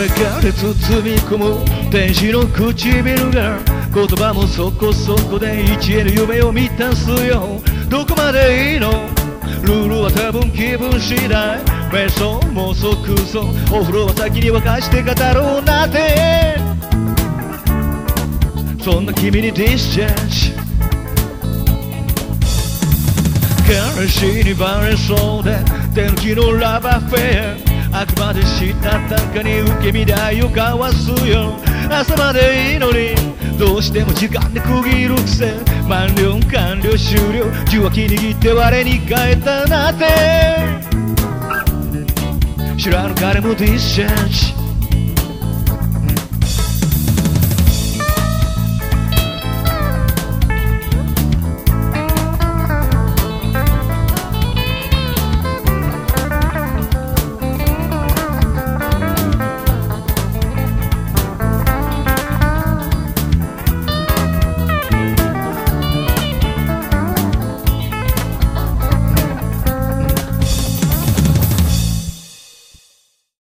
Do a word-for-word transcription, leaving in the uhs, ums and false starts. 誰かで包み込む天使の唇が言葉もそこそこで一円の夢を満たすよ。どこまでいいのルールは多分気分次第。瞑想も即走お風呂は先に沸かして語ろうなんてそんな君にディスチャージ。彼氏にバレそうで手抜きのラバーフェアあくまでしたたかに受け身代を交わすよ。朝までいいのにどうしても時間で区切るくせ満了完了終了受話器握って我に返ったなんて知らぬ彼もディスチャージ。